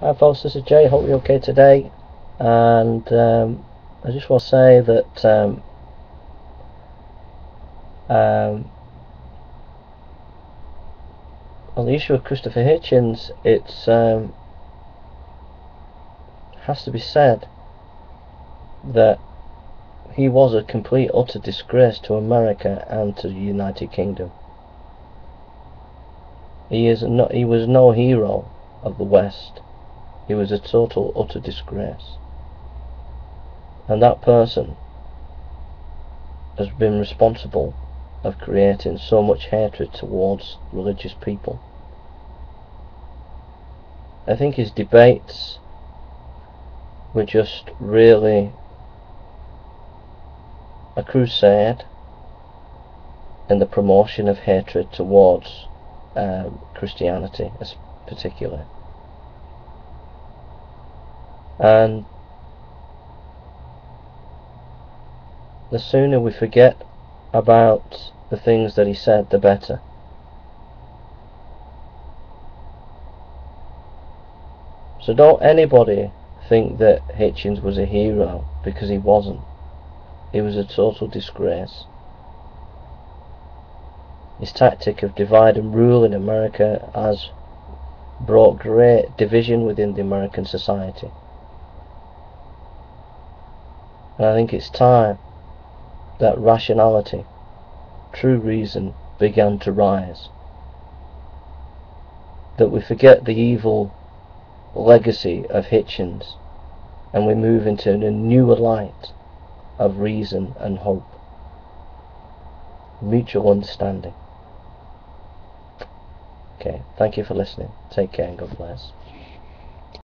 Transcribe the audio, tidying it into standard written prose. Hi folks, this is Jay, hope you're okay today, and I just want to say that on the issue of Christopher Hitchens, it's has to be said that he was a complete utter disgrace to America and to the United Kingdom. He was no hero of the West. He was a total, utter disgrace. And that person has been responsible of creating so much hatred towards religious people. I think his debates were just really a crusade in the promotion of hatred towards Christianity, particularly. And the sooner we forget about the things that he said, the better. So don't anybody think that Hitchens was a hero, because he wasn't. He was a total disgrace. His tactic of divide and rule in America has brought great division within the American society. And I think it's time that rationality, true reason, began to rise. That we forget the evil legacy of Hitchens and we move into a newer light of reason and hope. Mutual understanding. Okay, thank you for listening. Take care and God bless.